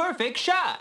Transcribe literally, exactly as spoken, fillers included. perfect shot.